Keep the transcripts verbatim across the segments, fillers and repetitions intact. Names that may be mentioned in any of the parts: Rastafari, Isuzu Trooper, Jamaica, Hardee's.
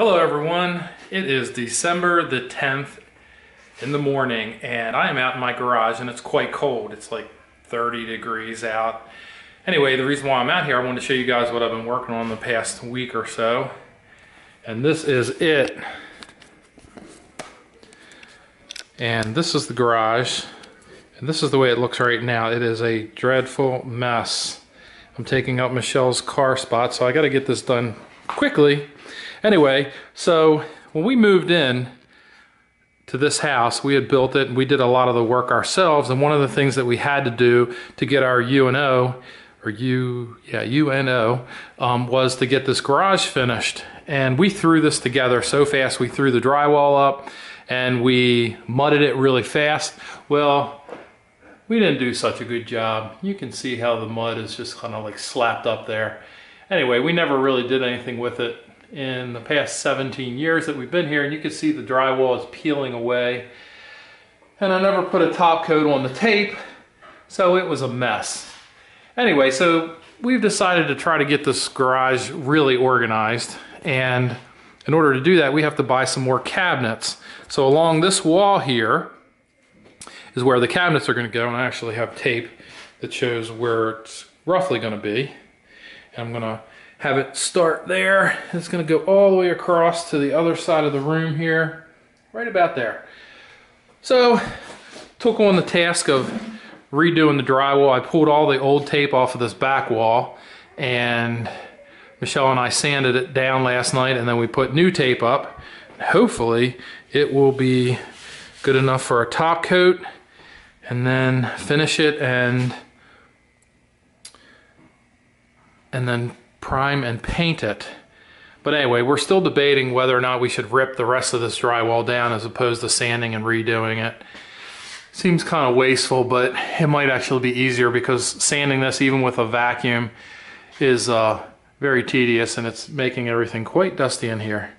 Hello everyone, it is December the tenth in the morning and I am out in my garage and it's quite cold. It's like thirty degrees out. Anyway, the reason why I'm out here, I wanted to show you guys what I've been working on the past week or so. And this is it. And this is the garage. And this is the way it looks right now. It is a dreadful mess. I'm taking up Michelle's car spot, so I gotta get this done quickly. Anyway, so when we moved in to this house, we had built it and we did a lot of the work ourselves. And one of the things that we had to do to get our U N O, or U, yeah, U N O, um, was to get this garage finished. And we threw this together so fast. We threw the drywall up and we mudded it really fast. Well, we didn't do such a good job. You can see how the mud is just kind of like slapped up there. Anyway, we never really did anything with it in the past seventeen years that we've been here, and you can see the drywall is peeling away. And I never put a top coat on the tape, so it was a mess. Anyway, so we've decided to try to get this garage really organized, and in order to do that, we have to buy some more cabinets. So along this wall here is where the cabinets are going to go, and I actually have tape that shows where it's roughly going to be. And I'm going to have it start there. It's gonna go all the way across to the other side of the room here, right about there. So, took on the task of redoing the drywall. I pulled all the old tape off of this back wall, and Michelle and I sanded it down last night, and then we put new tape up. Hopefully, it will be good enough for a top coat, and then finish it, and, and then prime and paint it. But anyway, we're still debating whether or not we should rip the rest of this drywall down as opposed to sanding and redoing it. Seems kind of wasteful, but it might actually be easier because sanding this, even with a vacuum, is uh, very tedious and it's making everything quite dusty in here.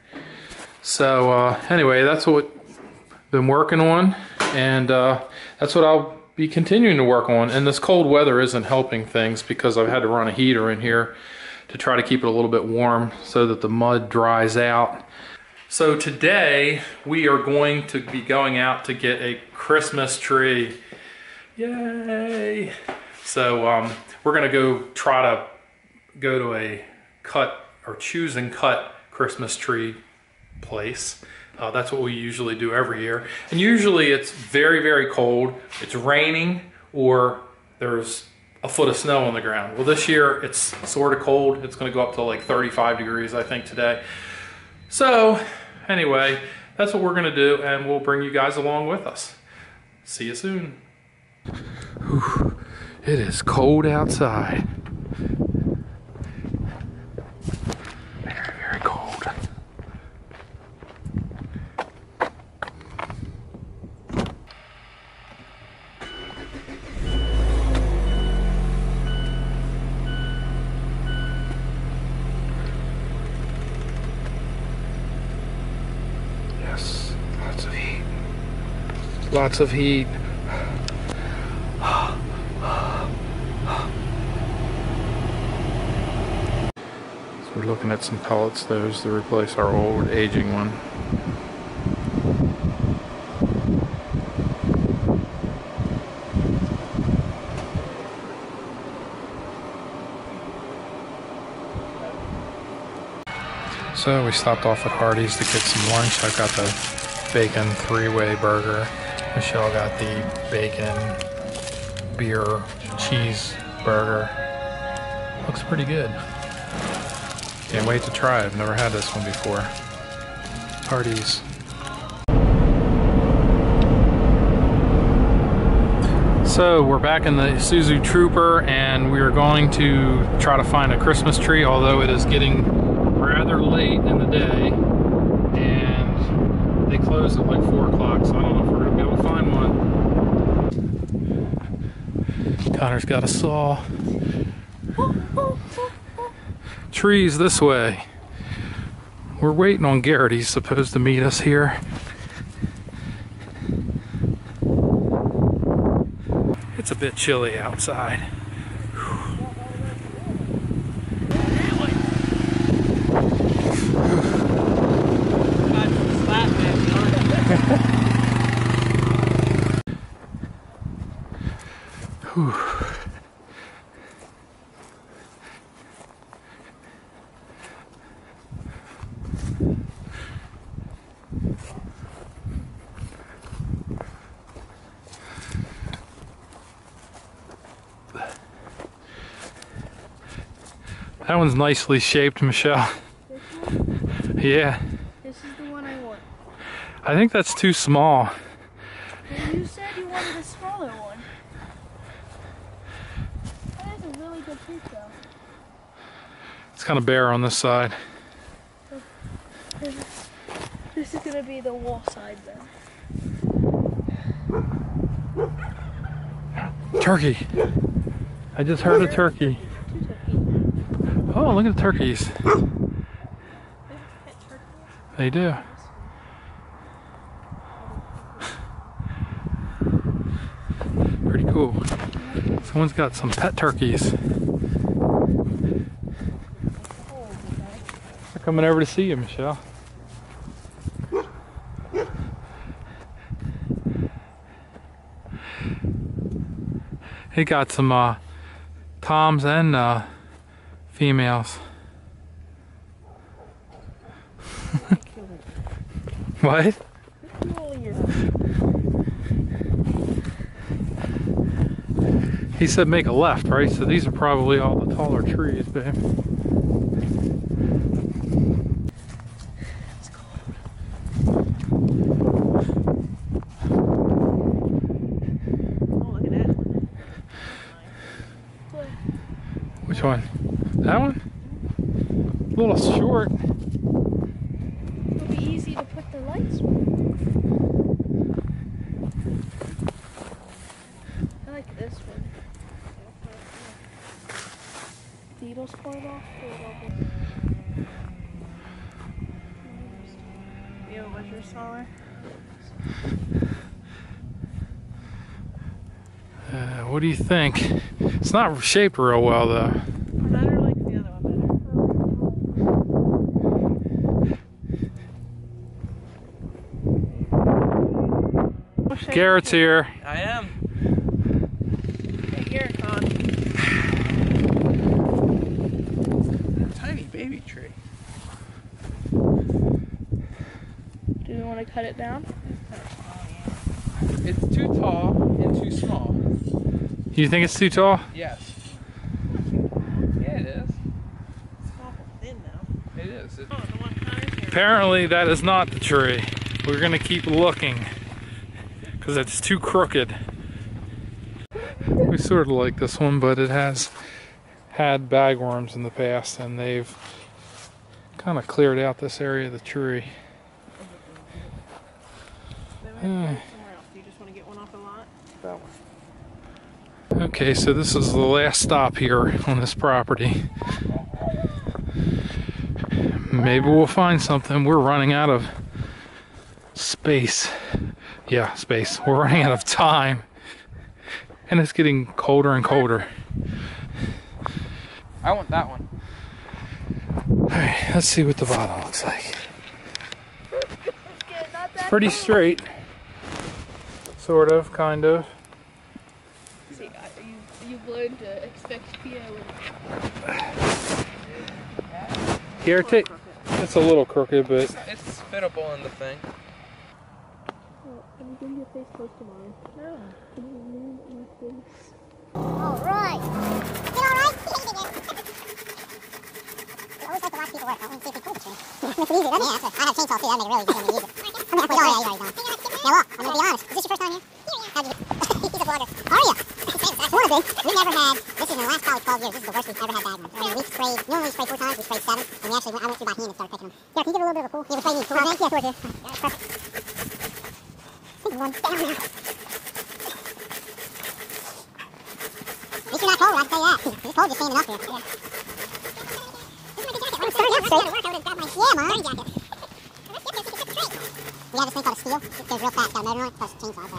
So uh, anyway, that's what I've been working on, and uh, that's what I'll be continuing to work on. And this cold weather isn't helping things because I've had to run a heater in here to try to keep it a little bit warm so that the mud dries out. So today we are going to be going out to get a Christmas tree. Yay! So um, we're gonna go try to go to a cut or choose and cut Christmas tree place. Uh, that's what we usually do every year. And usually it's very, very cold, it's raining, or there's a foot of snow on the ground. Well, this year it's sort of cold. It's gonna go up to like thirty-five degrees, I think, today. So anyway, that's what we're gonna do, and we'll bring you guys along with us. See you soon. Whew. It is cold outside. Very, very cold. Lots of heat. So we're looking at some pellets. Those to replace our old aging one. So we stopped off at Hardee's to get some lunch. I got the bacon three-way burger. Michelle got the bacon, beer, cheese burger. Looks pretty good. Can't wait to try it. I've never had this one before. Hardee's. So we're back in the Isuzu Trooper and we are going to try to find a Christmas tree, although it is getting rather late in the day. They close at like four o'clock, so I don't know if we're going to be able to find one. Connor's got a saw. Trees this way. We're waiting on Garrett. He's supposed to meet us here. It's a bit chilly outside. Whew. That one's nicely shaped, Michelle. This one? Yeah. This is the one I want. I think that's too small. Well, you said you wanted a smaller one. That is a really good piece, though. It's kind of bare on this side. This is going to be the wall side, then. Turkey! I just heard a turkey. Oh, look at the turkeys. They do. Pretty cool. Someone's got some pet turkeys. They're coming over to see you, Michelle. He got some uh, toms and uh, females. What? He said make a left, right? So these are probably all the taller trees, babe. Which one? That one? A little short. It'll be easy to put the lights on. I like this one. The needles fall off. Yeah, was your smaller? Uh, what do you think? It's not shaped real well, though. Garrett's here. I am. Hey, Garrett, on. Tiny baby tree. Do we want to cut it down? It's too tall and too small. You think it's too tall? Yes. Yeah, it is. It's awful thin now. It is. It's... Oh, the one higher here. Apparently, that is not the tree. We're going to keep looking. Because it's too crooked. We sort of like this one, but it has had bagworms in the past, and they've kind of cleared out this area of the tree. Uh, you just want to get one off the lot? That one. Okay, so this is the last stop here on this property. Maybe we'll find something. We're running out of space. Yeah, space. We're running out of time. And it's getting colder and colder. I want that one. Alright, let's see what the bottom looks like. It's pretty straight. Sort of, kind of. See, you, you've learned to expect P O. Here, take. It's a little crooked, but. It's, it's fittable in the thing. I'm gonna get your face close to mine. No. I'm gonna move my face. Alright. It always like to watch people work. I want to see if they pull the tree. It's easy, doesn't it? Yeah, I have a chainsaw too. That'll make it really easy. I'm gonna use it. I'm gonna, oh, yeah, you've already done it. Now, look, I'm gonna be honest. Is this your first time here? How'd you do? He's a vlogger. Are ya? I wanna be. We never had, this is in the last probably twelve years, this is the worst we've ever had bagworms. I mean, we sprayed, normally we sprayed four times, we sprayed seven, and we actually went, I went through by hand and started picking them. Yeah, can you give it a little bit of a pull? You ever spray me? Cool. Yeah, sure, dude. Perfect. One down now. At least you're not cold, I can tell you that. It's cold just standing up here. Yeah. This is my good jacket. When I'm starting up straight. Yeah, Mom. Dirty jacket. We have this thing called a steel. It goes real fast. Got a motor on it, plus chainsaws. Does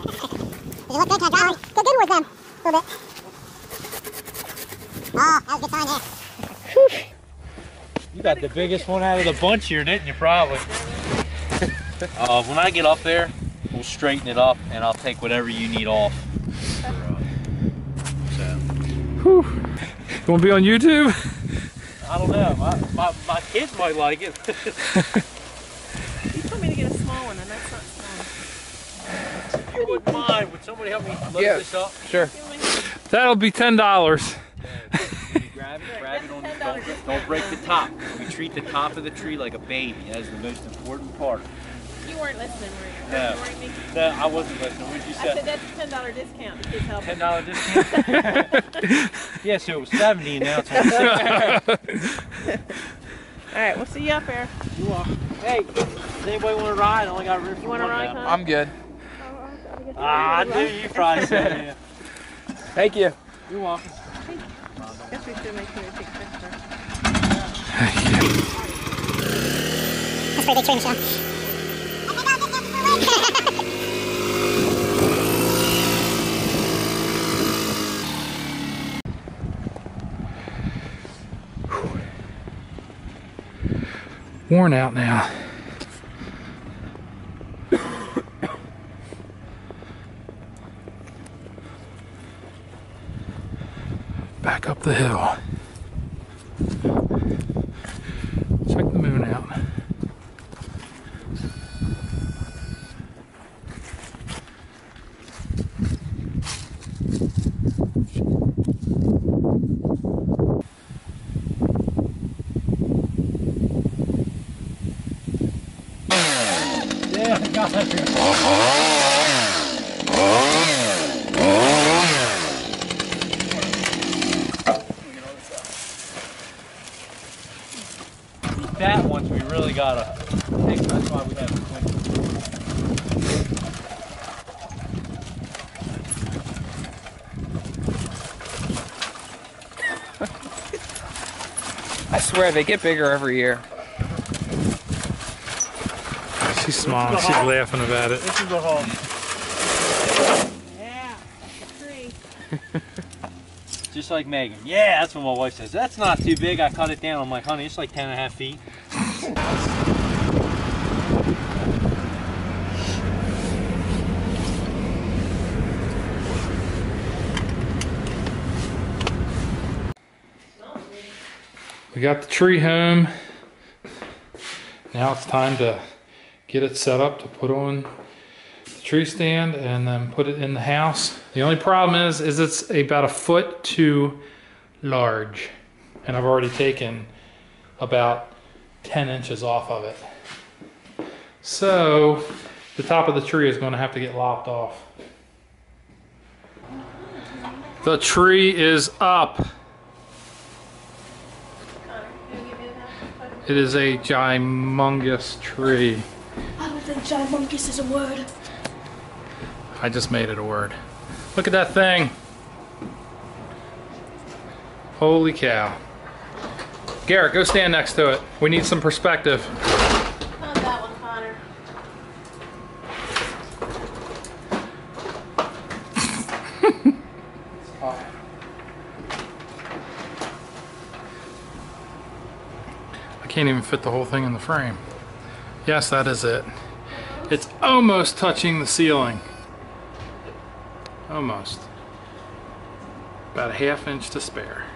it look good? Can I drive on it? Go good with them. A little bit. Oh, that was a good time there. You got the biggest one out of the bunch here, didn't you? Probably. uh, when I get up there, we'll straighten it up, and I'll take whatever you need off. For, uh, so. Whew. You want to be on YouTube? I don't know. My, my, my kids might like it. You told me to get a small one, and that's not small. If you wouldn't mind, would somebody help me load yeah, this up? Sure. That'll be ten dollars. Yeah, grab it, grab it on your phone. Don't break the top. We treat the top of the tree like a baby. That is the most important part. You weren't listening, were you? No. You weren't no, I wasn't listening. What did you say? I said that's a ten dollar discount. Please help. ten dollar discount? Yeah, so it was seventy and now it's one hundred. All right, we'll see you up there. You are. Hey, does anybody want to ride? I only got room for one. You want to ride, Con? I'm good. Oh, ah, I knew you probably said yeah. Thank you. You're welcome. Thank you. I guess we should make sure we take pictures. That's where they turn from. Worn out now. Back up the hill. Check the moon out. That once we really gotta take. That's why we have a I swear they get bigger every year. She's smiling, she's laughing about it. This is the hole. Yeah, that's a tree. Just like Megan. Yeah, that's what my wife says. That's not too big. I cut it down. I'm like, honey, it's like ten and a half feet. We got the tree home. Now it's time to get it set up to put on tree stand and then put it in the house. The only problem is, is it's about a foot too large. And I've already taken about ten inches off of it. So the top of the tree is going to have to get lopped off. The tree is up. It is a gymongous tree. I don't think gymongous is a word. I just made it a word. Look at that thing. Holy cow. Garrett, go stand next to it. We need some perspective. Not that one, Connor. I can't even fit the whole thing in the frame. Yes, that is it. It's almost touching the ceiling. Almost. About a half inch to spare.